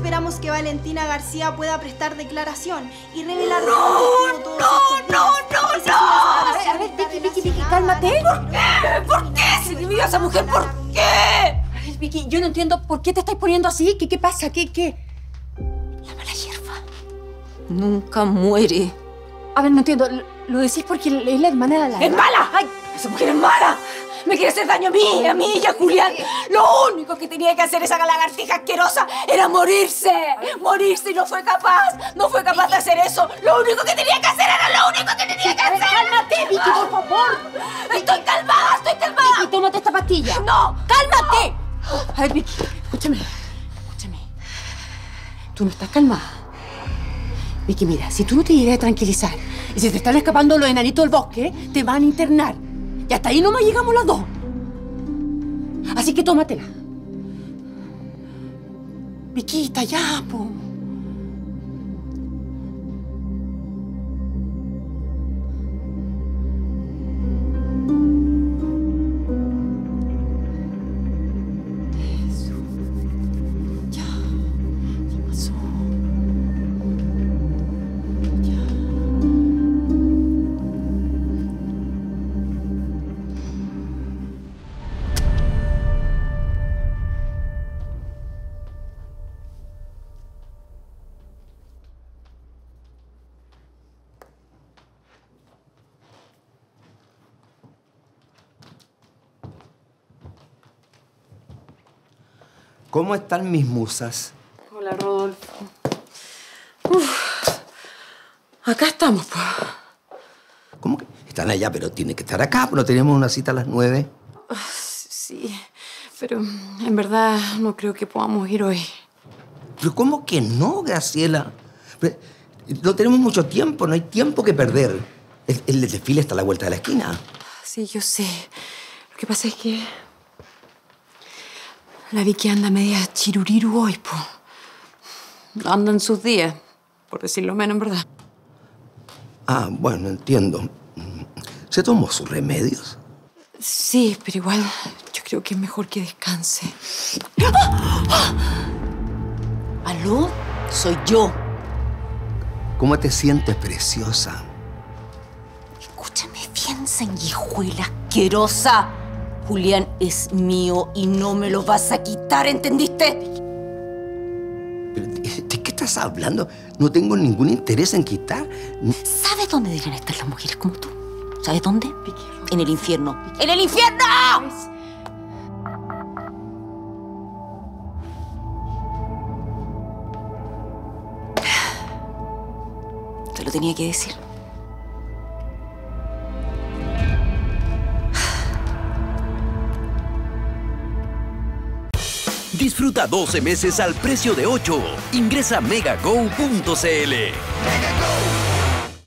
esperamos que Valentina García pueda prestar declaración y revelar... ¡No! A ver, Vicky, cálmate. ¿Por qué? ¿Por qué? Si te miras a esa mujer, ¿por qué? A ver, Vicky, yo no entiendo por qué te estás poniendo así. ¿Qué pasa? ¿Qué? La mala hierba nunca muere. A ver, no entiendo. ¿Lo decís porque es la hermana de la... ¡Es mala! ¡Ay! ¡Esa mujer es mala! ¡Me quiere hacer daño a mí y a Julián! Lo único que tenía que hacer esa lagartija asquerosa era morirse. Morirse y no fue capaz. No fue capaz de hacer eso. Lo único que tenía que hacer era lo único que tenía que hacer. ¡Cálmate, Vicky, por favor! ¡Estoy calmada, estoy calmada! Vicky, tómate esta pastilla. ¡No! ¡Cálmate! No. A ver, Vicky, escúchame. Tú no estás calmada. Vicky, mira, si tú no te llegas a tranquilizar y si te están escapando los enanitos del bosque, te van a internar. Y hasta ahí nomás llegamos las dos. Así que tómatela. Viquita, ya, po. Eso. Ya. Ya pasó. ¿Cómo están mis musas? Hola, Rodolfo. Acá estamos, pues. ¿Cómo que? Están allá, pero tienen que estar acá, porque tenemos una cita a las 9. Sí, pero en verdad no creo que podamos ir hoy. ¿Pero cómo que no, Graciela? No tenemos mucho tiempo, no hay tiempo que perder. El desfile está a la vuelta de la esquina. Sí, yo sé. Lo que pasa es que... la Vicky anda media chiruriru hoy, po. Anda en sus días, por decirlo menos, en verdad. Ah, bueno, entiendo. ¿Se tomó sus remedios? Sí, pero igual yo creo que es mejor que descanse. ¿Aló? Soy yo. ¿Cómo te sientes, preciosa? Escúchame bien, sanguijuela asquerosa. Julián es mío y no me lo vas a quitar, ¿entendiste? ¿Pero de qué estás hablando? No tengo ningún interés en quitar. ¿Sabes dónde deberían estar las mujeres como tú? ¿Sabes dónde? En el infierno. ¡En el infierno! Te lo tenía que decir. Disfruta 12 meses al precio de 8. Ingresa megago.cl.